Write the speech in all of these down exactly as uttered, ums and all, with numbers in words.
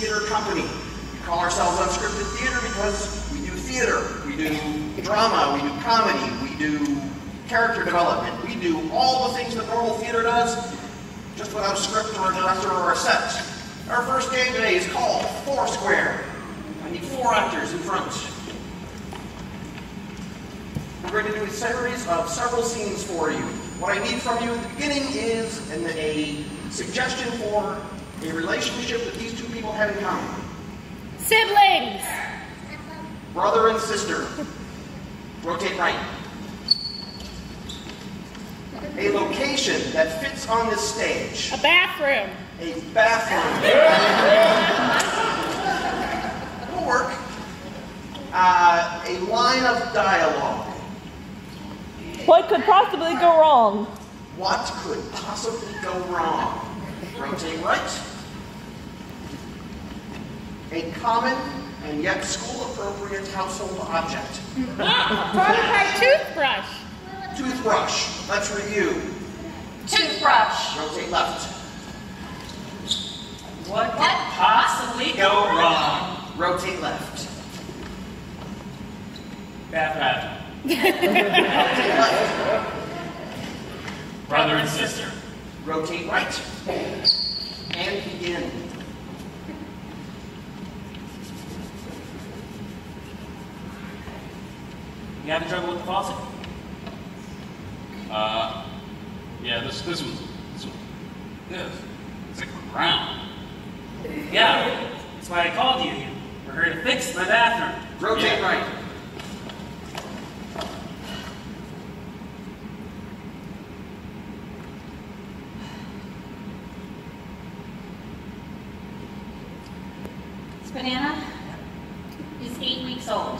theater company. We call ourselves unscripted theater because we do theater, we do drama, we do comedy, we do character development, we do all the things that normal theater does, just without a script or a director or a set. Our first game today is called Foursquare. I need four actors in front. We're going to do a series of several scenes for you. What I need from you at the beginning is an, a suggestion for a relationship that these two people have in common. Siblings! Brother and sister. Rotate right. A location that fits on this stage. A bathroom. A bathroom. It'll work. Uh, a line of dialogue. What could possibly go wrong? What could possibly go wrong? Rotate right. A common and yet school-appropriate household object. Prototype toothbrush. Toothbrush. Let's review. Toothbrush. Rotate left. What could possibly go wrong? Rotate left. Bath left. Brother and sister. Rotate right. And begin. You having trouble with the faucet? Uh, yeah, this this one's, this one, this, it's like brown. Yeah, that's why I called you. We're here to fix my bathroom. Rotate yeah. right. This banana is eight weeks old.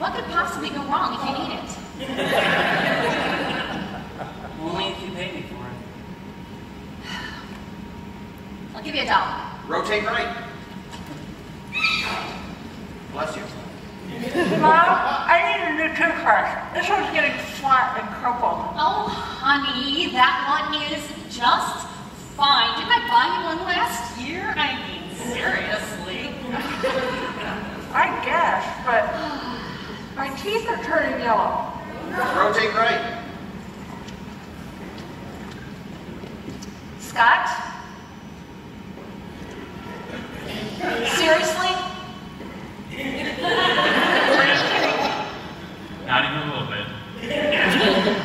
What could possibly go wrong if you eat it? Only if you pay me for it. I'll give you a dollar. Rotate right. Bless you. Mom, I need a new toothbrush. This one's getting flat and crumpled. Oh, honey, that one is just fine. Didn't I buy you one last year? I mean, seriously. I guess, but my teeth are turning yellow. Rotate right. Scott? Seriously? Not even a little bit.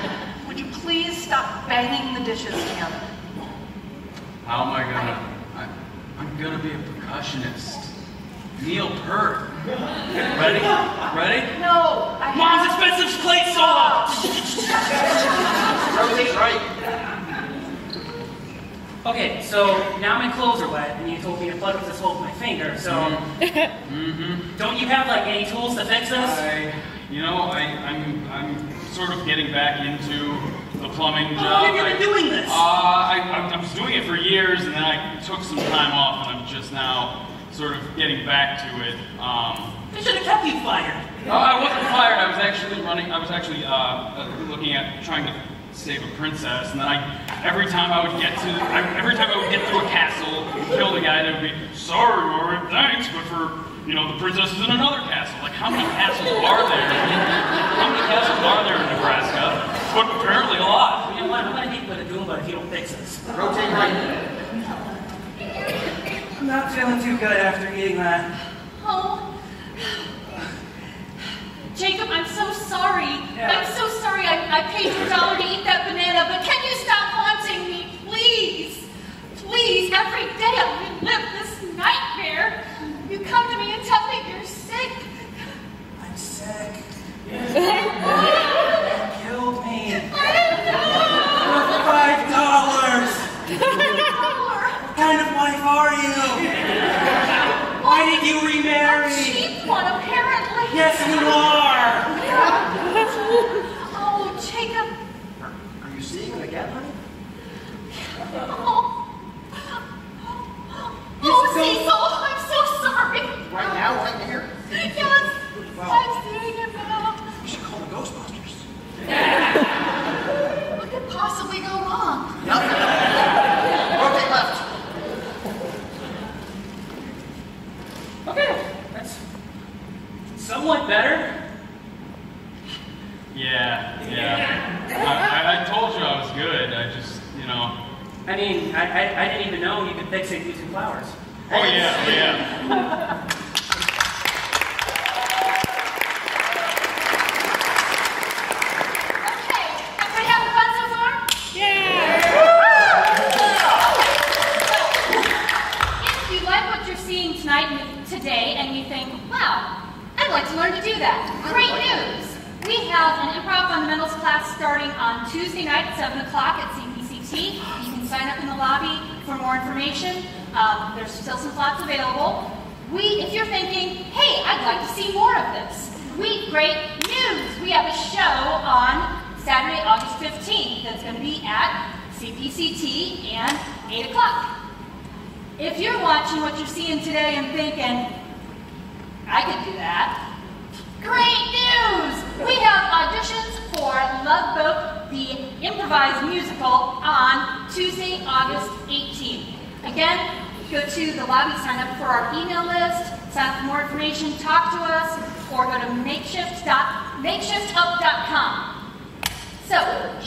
Would you please stop banging the dishes together? How am I gonna? I, I'm gonna be a percussionist. Neil Pert. Ready? Ready? No. I Mom's expensive clay solo. Rotate right. Okay, so now my clothes are wet, and you told me to plug this hole with my finger. So, mm-hmm. Don't you have like any tools to fix this? I, you know, I, I'm, I'm sort of getting back into the plumbing job. Oh, you've been I, doing this? Uh, I, I was doing it for years, and then I took some time off, and I'm just now sort of getting back to it. Um, I should have kept you fired. No, I wasn't fired. I was actually running. I was actually uh, looking at trying to save a princess, and then I, every time I would get to, I, every time I would get to a castle, kill the guy, that would be sorry, Warren, thanks, but for you know the princess is in another castle. Like how many castles are there? How many castles are there in Nebraska? But apparently a lot. You know what? I'm gonna hate what I'm doing, but if you don't fix this, rotate right. I'm not feeling too good after eating that. Oh. Jacob, I'm so sorry. Yeah. I'm so sorry I, I paid you a dollar to eat that banana, but can you stop haunting me, please? Please, every day I relive this nightmare. You come to me and tell me you're sick. I'm sick. You killed me. I know. For five dollars. What kind of wife are you? Why did you remarry? A cheap one, apparently. Yes, you are. Oh, Jacob. Are, are you seeing it again, honey? Oh, oh, oh Cecil, I'm so sorry. Right now, right here. Yes, well, I'm seeing it now. You should call the Ghostbusters. What could possibly go wrong? Nothing. Rotate left. somewhat better? Yeah, yeah. I, I, I told you I was good. I just, you know. I mean, I, I, I didn't even know you could fixate using flowers. Oh, yeah, yeah. Um, there's still some slots available. We, if you're thinking, hey, I'd like to see more of this, we, great news, we have a show on Saturday, August fifteenth, that's going to be at C P C T and eight o'clock. If you're watching what you're seeing today and thinking, I could do that, great news, we have auditions for Love Boat the Improvise Musical on Tuesday, August eighteenth. Again, go to the lobby, sign up for our email list, sign up for more information, talk to us, or go to makeshift up dot com. So,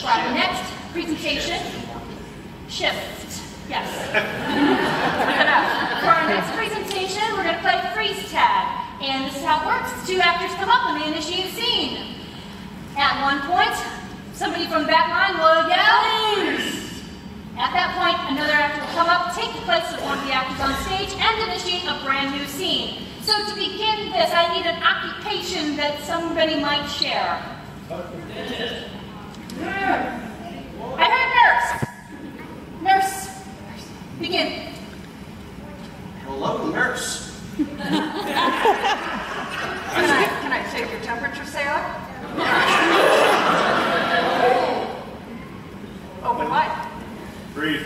for our next presentation, shift, yes. For our next presentation, we're going to play freeze tag, and this is how it works. Two actors come up and they initiate a scene. At one point, somebody from the back line will yell, freeze! At that point, another actor will come up, take the place of one of the actors on stage, and initiate a brand new scene. So to begin this, I need an occupation that somebody might share. I heard nurse. Nurse. Begin. Hello, nurse. can, I, can I take your temperature, Sarah? Open wide. Breathe.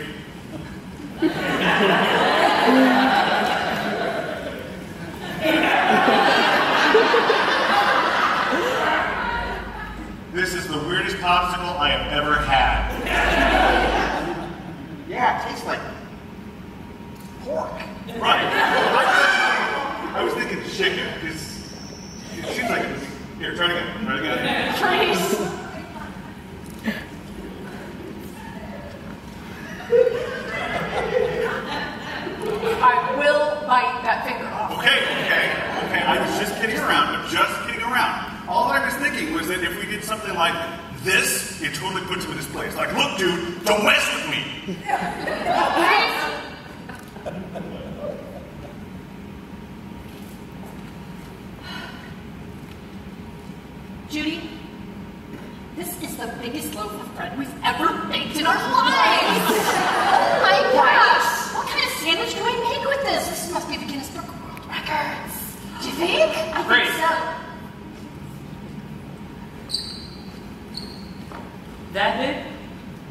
This is the weirdest popsicle I have ever had. Yeah, it tastes like pork. Right. I was thinking chicken. It's, it seems like it's... Here, try it again. Try it again. Trace. I will bite that finger off. Okay, okay, okay. I was just kidding around. I'm just kidding around. All I was thinking was that if we did something like this, it totally puts him in his place. Like, look, dude, don't mess with me. Judy, this is the biggest loaf of bread we've ever baked in our lives. Oh my gosh. What kind of sandwich do I make with this? This must be the Guinness Book of World Records. Do you think? I Great. think so. That big?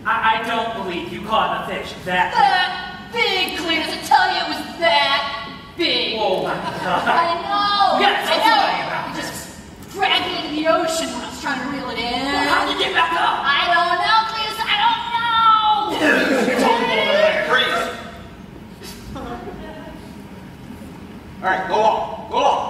I, I don't believe you caught a fish that big. That big, Cletus. I tell you, it was that big. Oh my God. I know. Yes, I know. You just dragged it into the ocean when I was trying to reel it in. Well, how did you get back up? I don't know, Cletus. I don't know. Crazy. All right, go on, go on.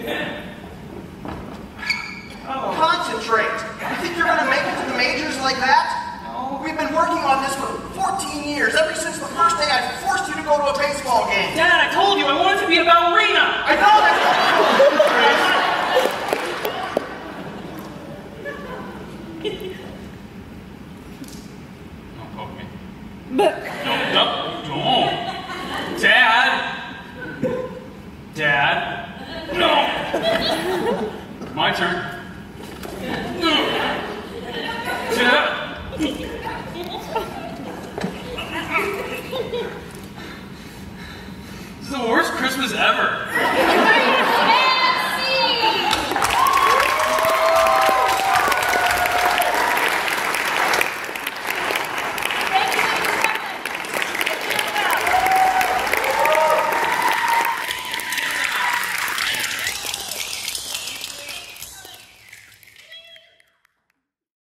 Yeah. Oh. Concentrate. You think you're gonna make it to the majors like that? No. We've been working on this for fourteen years, ever since the first day I forced you to go to a baseball game. Dad, I told you I wanted to be a ballerina. I know that's what you Don't poke me. But. Don't, don't, don't. Dad. Dad? No! My turn. This is the worst Christmas ever.